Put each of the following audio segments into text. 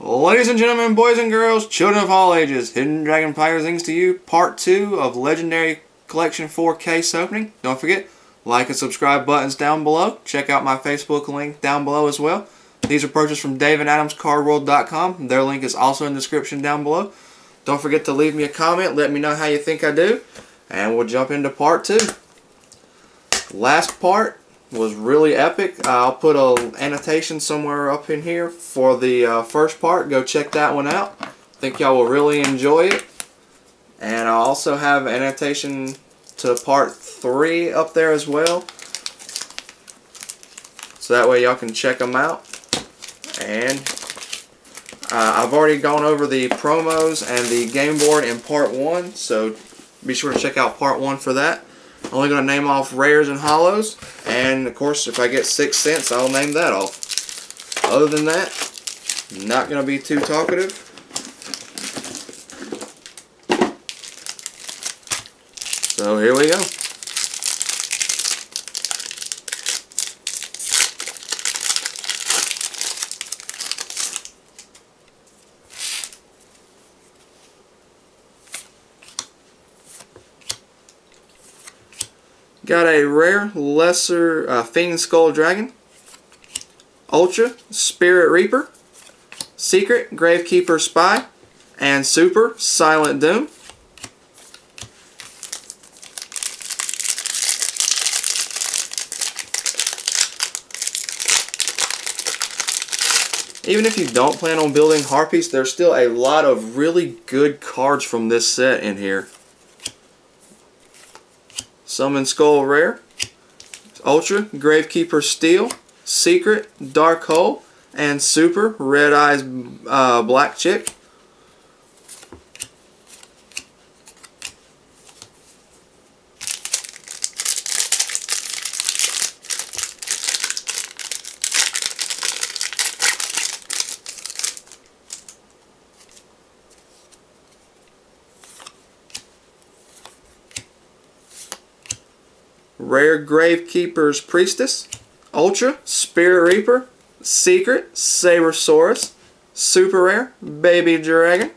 Ladies and gentlemen, boys and girls, children of all ages, Hidden Dragon Player Things to You, Part 2 of Legendary Collection 4K case opening. Don't forget, like and subscribe buttons down below. Check out my Facebook link down below as well. These are purchased from daveandadamscarworld.com. Their link is also in the description down below. Don't forget to leave me a comment. Let me know how you think I do. And we'll jump into Part 2. Last part was really epic. I'll put an annotation somewhere up in here for the first part. Go check that one out. I think y'all will really enjoy it. And I also have an annotation to part 3 up there as well. So that way y'all can check them out. And I've already gone over the promos and the game board in part 1. So be sure to check out part 1 for that. I'm only going to name off rares and hollows, and of course if I get 6 cents I'll name that off. Other than that, not going to be too talkative. So here we go. Got a rare, lesser, Fiend Skull Dragon, Ultra, Spirit Reaper, Secret, Gravekeeper Spy, and Super, Silent Doom. Even if you don't plan on building Harpies, there's still a lot of really good cards from this set in here. Summon Skull Rare, Ultra, Gravekeeper Steel, Secret, Dark Hole, and Super, Red Eyes Black Chick. Rare Gravekeeper's Priestess, Ultra, Spirit Reaper, Secret, Sabersaurus, Super Rare, Baby Dragon.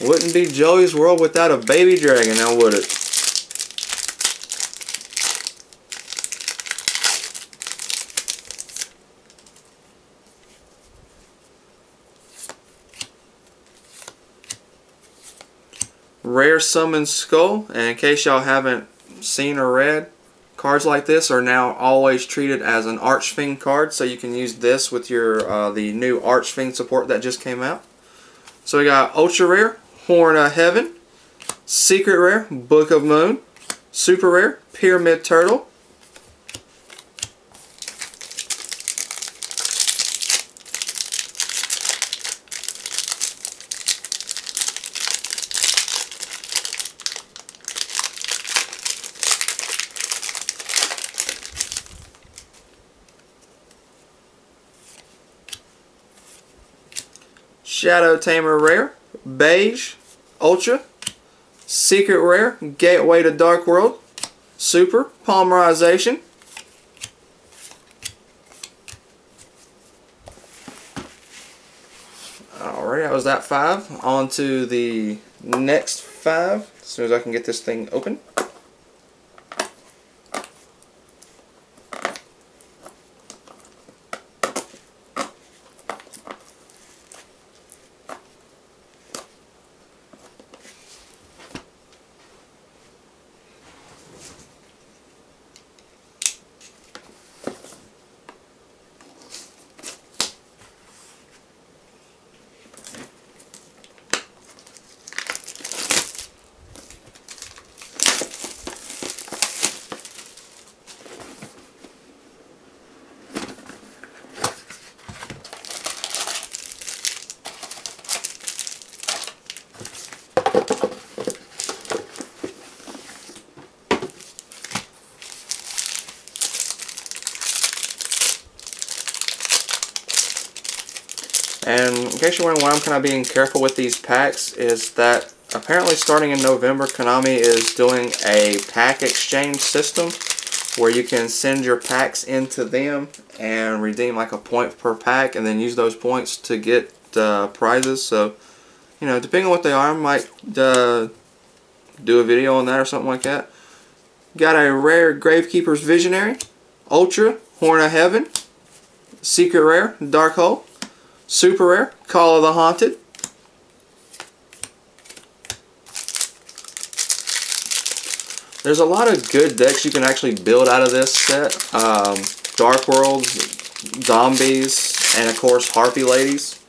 Wouldn't be Joey's World without a Baby Dragon now, would it? Rare Summon Skull, and in case y'all haven't seen or read, cards like this are now always treated as an Archfiend card, so you can use this with your the new Archfiend support that just came out. So we got Ultra Rare, Horn of Heaven, Secret Rare, Book of Moon, Super Rare, Pyramid Turtle, Shadow Tamer Rare, Beige, Ultra, Secret Rare, Gateway to Dark World, Super, Palmerization. Alright, that was that 5. On to the next 5, as soon as I can get this thing open. And in case you're wondering why I'm kind of being careful with these packs, is that apparently starting in November, Konami is doing a pack exchange system where you can send your packs into them and redeem like a point per pack, and then use those points to get prizes. So, you know, depending on what they are, I might do a video on that or something like that. Got a rare Gravekeeper's Visionary, Ultra, Horn of Heaven, Secret Rare, Dark Hole, Super Rare, Call of the Haunted, there's a lot of good decks you can actually build out of this set. Dark Worlds, Zombies, and of course Harpy Ladies.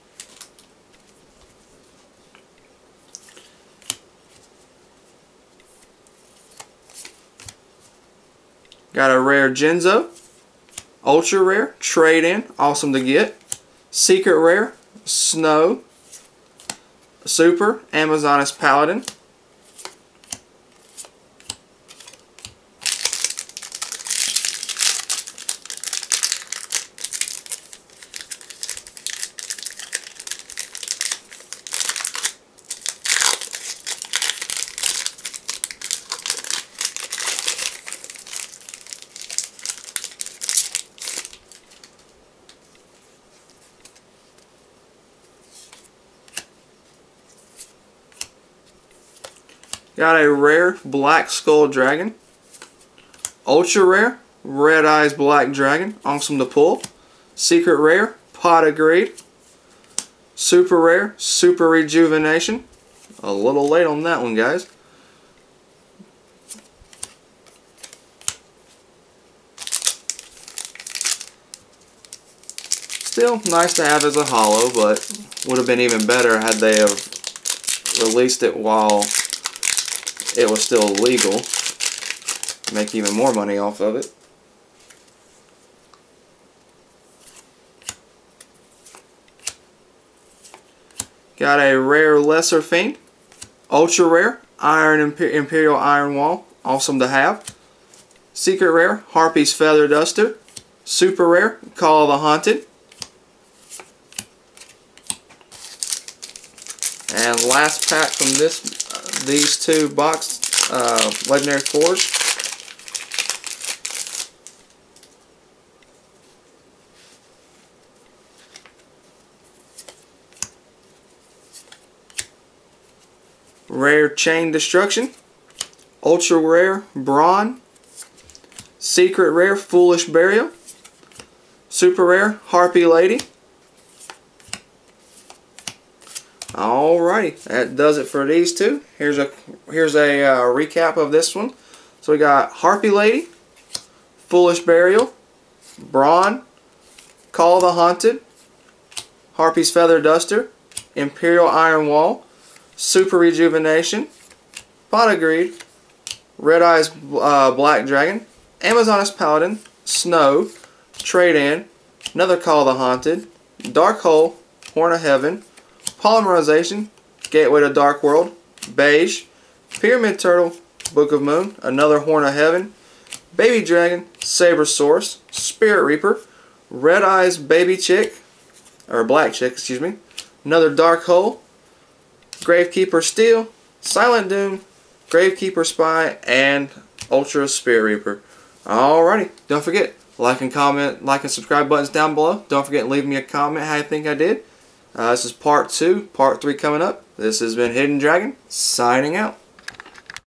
Got a rare Genzo, Ultra Rare, Trade In, awesome to get, Secret Rare, Snow, Super, Amazonas Paladin. Got a rare Black Skull Dragon, Ultra Rare, Red Eyes Black Dragon, awesome to pull, Secret Rare, Pot of Greed, Super Rare, Super Rejuvenation, a little late on that one, guys. Still nice to have as a holo, but would have been even better had they have released it while it was still legal. Make even more money off of it. Got a rare Lesser Fiend, Ultra Rare, Iron Imperial Iron Wall, awesome to have, Secret Rare, Harpy's Feather Duster, Super Rare, Call of the Haunted, and last pack from this these two boxed legendary fours. Rare Chain Destruction, Ultra Rare Brawn, Secret Rare Foolish Burial, Super Rare Harpy Lady. Alrighty, that does it for these two. Here's a recap of this one. So we got Harpy Lady, Foolish Burial, Brawn, Call of the Haunted, Harpy's Feather Duster, Imperial Iron Wall, Super Rejuvenation, Pot of Greed, Red Eyes Black Dragon, Amazonas Paladin, Snow, Trade In, another Call of the Haunted, Dark Hole, Horn of Heaven, Polymerization, Gateway to Dark World, Beige, Pyramid Turtle, Book of Moon, another Horn of Heaven, Baby Dragon, Saber Source, Spirit Reaper, Red Eyes Baby Chick, or Black Chick, excuse me, another Dark Hole, Gravekeeper Steel, Silent Doom, Gravekeeper Spy, and Ultra Spirit Reaper. Alrighty, don't forget, like and comment, like and subscribe buttons down below. Don't forget to leave me a comment how you think I did. This is part 2, part 3 coming up. This has been Hidden Dragon, signing out.